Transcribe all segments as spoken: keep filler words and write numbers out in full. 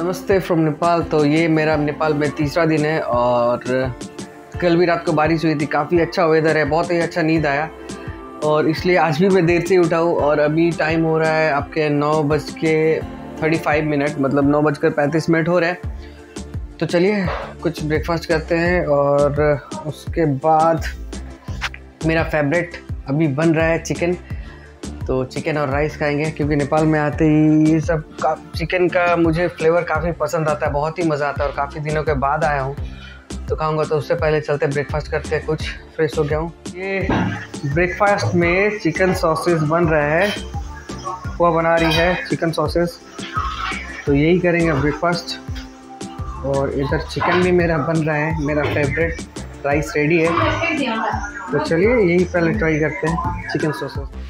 नमस्ते फ्रॉम नेपाल। तो ये मेरा नेपाल में तीसरा दिन है और कल भी रात को बारिश हुई थी। काफ़ी अच्छा वेदर है, बहुत ही अच्छा नींद आया और इसलिए आज भी मैं देर से उठा हूँ। और अभी टाइम हो रहा है आपके नौ बज के थर्टी फाइव मिनट मतलब नौ बजकर पैंतीस मिनट हो रहा है। तो चलिए कुछ ब्रेकफास्ट करते हैं और उसके बाद मेरा फेवरेट अभी बन रहा है चिकन, तो चिकन और राइस खाएंगे क्योंकि नेपाल में आते ही ये सब का चिकन का मुझे फ्लेवर काफ़ी पसंद आता है, बहुत ही मज़ा आता है और काफ़ी दिनों के बाद आया हूँ तो खाऊंगा। तो उससे पहले चलते ब्रेकफास्ट करते हैं, कुछ फ्रेश हो गया हूँ। ये ब्रेकफास्ट में चिकन सॉसेस बन रहा है, वह बना रही है चिकन सॉसेस, तो यही करेंगे ब्रेकफास्ट। और इधर चिकन भी मेरा बन रहा है, मेरा फेवरेट राइस रेडी है, तो चलिए यही पहले ट्राई करते हैं चिकन सॉसेस।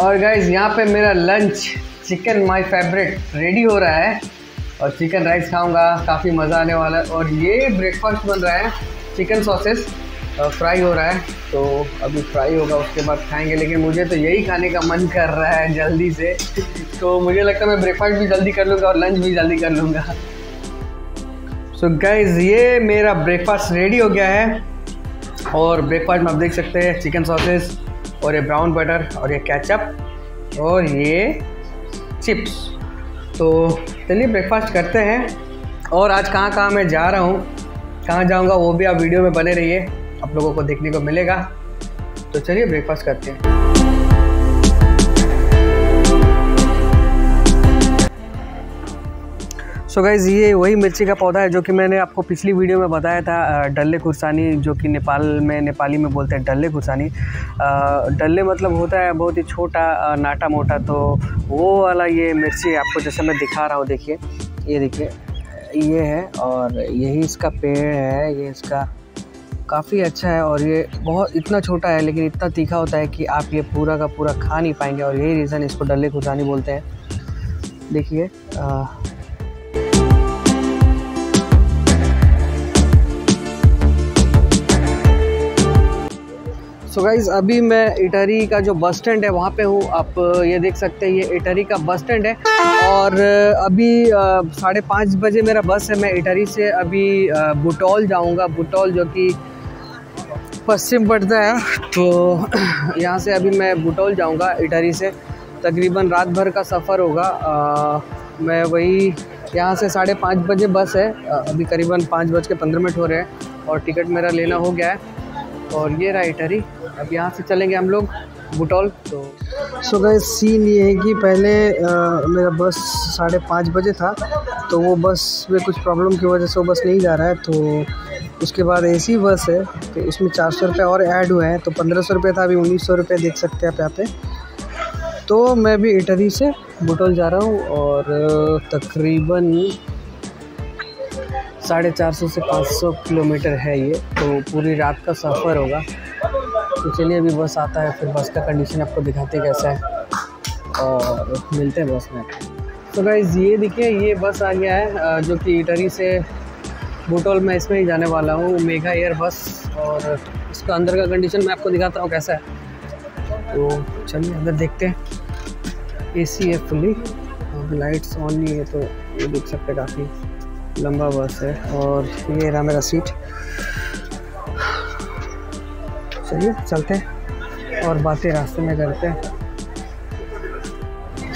और गाइज़ यहाँ पे मेरा lunch chicken my favourite ready हो रहा है और चिकन राइस खाऊंगा, काफ़ी मज़ा आने वाला है। और ये ब्रेकफास्ट बन रहा है चिकन सॉसेस, फ्राई हो रहा है तो अभी फ्राई होगा उसके बाद खाएंगे, लेकिन मुझे तो यही खाने का मन कर रहा है जल्दी से। तो मुझे लगता है मैं ब्रेकफास्ट भी जल्दी कर लूँगा और लंच भी जल्दी कर लूँगा। सो गाइज़ ये मेरा ब्रेकफास्ट रेडी हो गया है और ब्रेकफास्ट में आप देख सकते हैं चिकन सॉसेस और ये ब्राउन बटर और ये केचप और ये चिप्स। तो चलिए ब्रेकफास्ट करते हैं। और आज कहाँ कहाँ मैं जा रहा हूँ, कहाँ जाऊँगा वो भी आप वीडियो में बने रहिए, आप लोगों को देखने को मिलेगा। तो चलिए ब्रेकफास्ट करते हैं। सो गाइज़ ये वही मिर्ची का पौधा है जो कि मैंने आपको पिछली वीडियो में बताया था, डल्ले खुर्सानी, जो कि नेपाल में नेपाली में बोलते हैं डल्ले खुर्सानी। डल्ले मतलब होता है बहुत ही छोटा नाटा मोटा, तो वो वाला ये मिर्ची आपको जैसे मैं दिखा रहा हूँ, देखिए ये देखिए ये है और यही इसका पेड़ है, ये इसका काफ़ी अच्छा है और ये बहुत इतना छोटा है लेकिन इतना तीखा होता है कि आप ये पूरा का पूरा खा नहीं पाएंगे और यही रीज़न इसको डल्ले खुर्सानी बोलते हैं। देखिए सो so गाइज़ अभी मैं इटहरी का जो बस स्टैंड है वहाँ पे हूँ, आप ये देख सकते हैं ये इटहरी का बस स्टैंड है। और अभी साढ़े पाँच बजे मेरा बस है, मैं इटहरी से अभी बुटौल जाऊँगा, बुटौल जो कि पश्चिम पड़ता है, तो यहाँ से अभी मैं बुटौल जाऊँगा इटहरी से। तकरीबन रात भर का सफ़र होगा। आ, मैं वही यहाँ से साढ़े पाँच बजे बस है, अभी करीबन पाँच बज के पंद्रह मिनट हो रहे हैं और टिकट मेरा लेना हो गया है। और ये राइटरी अब यहाँ से चलेंगे हम लोग बुटौल। तो सो गाइस सीन ये है कि पहले आ, मेरा बस साढ़े पाँच बजे था, तो वो बस में कुछ प्रॉब्लम की वजह से वो बस नहीं जा रहा है, तो उसके बाद ऐसी बस है तो उसमें चार सौ रुपये और ऐड हुए हैं, तो पंद्रह सौ रुपये था, अभी उन्नीस सौ रुपये देख सकते हैं आप यहाँ पे। तो मैं भी इटहरी से बुटौल जा रहा हूँ और तकरीबन साढ़े चार सौ से पाँच सौ किलोमीटर है ये, तो पूरी रात का सफ़र होगा। तो चलिए अभी बस आता है, फिर बस का कंडीशन आपको दिखाते कैसा है और मिलते हैं बस में। तो गाइज़ ये देखिए ये बस आ गया है जो कि इटहरी से बुटौल, मैं इसमें ही जाने वाला हूँ, मेघा एयर बस। और इसका अंदर का कंडीशन मैं आपको दिखाता हूँ कैसा है, तो चलिए अंदर देखते हैं। ए सी है फुली, लाइट्स ऑन नहीं है, तो ये देख सकते हैं काफ़ी लंबा बस है। और ये रहा मेरा सीट, चलिए चलते हैं और बातें रास्ते में करते हैं।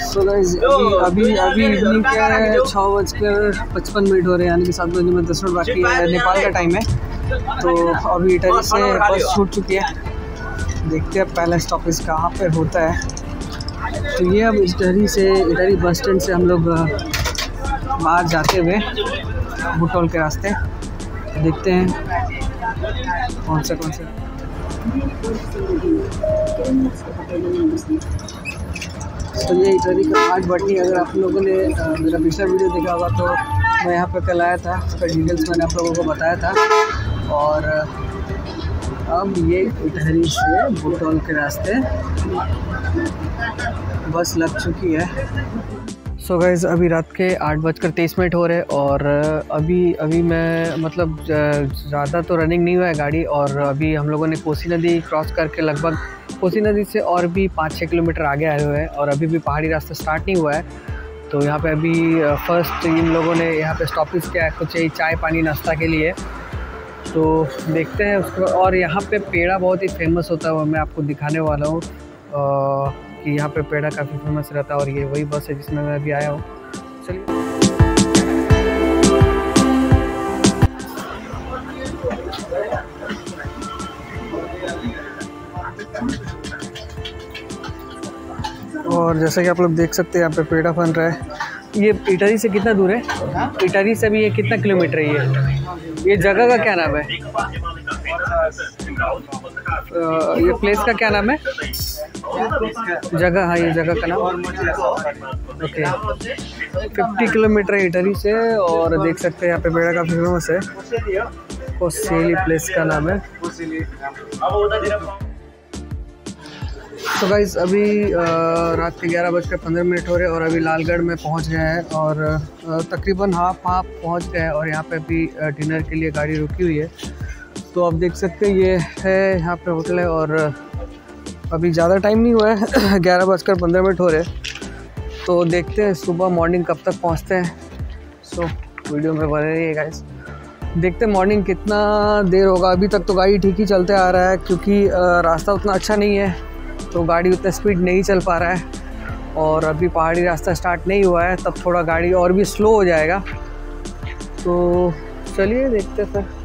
सो गाइस अभी अभी इवनिंग क्या है, छः बजकर पचपन मिनट हो रहे हैं, यानी कि सात बजने में दस मिनट बाकी है, नेपाल का टाइम है। तो अभी इटहरी से बस छूट चुकी है, देखते हैं पहला स्टॉपेज कहाँ पे होता है। तो ये अब इटहरी से इटहरी बस स्टैंड से हम लोग बाहर जाते हुए बुटौल के रास्ते देखते हैं कौन से कौन से। तो ये इटहरी का आठ बटनी, अगर आप लोगों ने मेरा पिछला वीडियो देखा होगा तो मैं यहाँ पे कल आया था, उसका डिटेल्स मैंने आप लोगों को बताया था। और अब ये इटहरी से बुटौल के रास्ते बस लग चुकी है। सो so गाइज़ अभी रात के आठ बजकर तेईस मिनट हो रहे हैं और अभी अभी मैं मतलब ज़्यादा तो रनिंग नहीं हुआ है गाड़ी। और अभी हम लोगों ने कोसी नदी क्रॉस करके लगभग कोसी नदी से और भी पाँच छः किलोमीटर आगे आए हुए हैं और अभी भी पहाड़ी रास्ता स्टार्ट नहीं हुआ है, तो यहाँ पे अभी फर्स्ट इन लोगों ने यहाँ पे स्टॉपेज किया है कुछ ही चाय पानी नाश्ता के लिए, तो देखते हैं उसको। और यहाँ पे पेड़ा बहुत ही फेमस होता है, वो मैं आपको दिखाने वाला हूँ कि यहाँ पे पेड़ा काफ़ी फेमस रहता है। और ये वही बस है जिसमें मैं अभी आया हूँ। चलिए और जैसे कि आप लोग देख सकते हैं यहाँ पे पेड़ा बन रहा है। ये इटारी से कितना दूर है? इटारी से भी ये कितना किलोमीटर है? ये ये जगह का क्या नाम है? ये प्लेस का क्या नाम है? जगह, हाँ ये जगह का नाम। ओके, पचास किलोमीटर है इटारी से। और देख सकते हैं यहाँ पे पेड़ा काफ़ी फेमस है। कोसेली प्लेस का नाम है। तो गाइस अभी रात के ग्यारह बज कर पंद्रह मिनट हो रहे और अभी लालगढ़ में पहुंच गए हैं और तकरीबन हाफ हाफ पहुंच गए हैं। और यहाँ पे अभी डिनर के लिए गाड़ी रुकी हुई है। तो आप देख सकते हैं ये है यहाँ पे होटल है। और अभी ज़्यादा टाइम नहीं हुआ है, ग्यारह बज कर पंद्रह मिनट हो रहे। तो देखते हैं सुबह मॉर्निंग कब तक पहुँचते हैं। सो वीडियो में बने रहिए गाइस, देखते हैं मॉर्निंग कितना देर होगा। अभी तक तो गाड़ी ठीक ही चलते आ रहा है क्योंकि रास्ता उतना अच्छा नहीं है तो गाड़ी उतना स्पीड नहीं चल पा रहा है। और अभी पहाड़ी रास्ता स्टार्ट नहीं हुआ है, तब थोड़ा गाड़ी और भी स्लो हो जाएगा। तो चलिए देखते हैं।